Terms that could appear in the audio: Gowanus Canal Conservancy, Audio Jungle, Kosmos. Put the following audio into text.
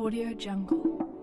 Audio Jungle.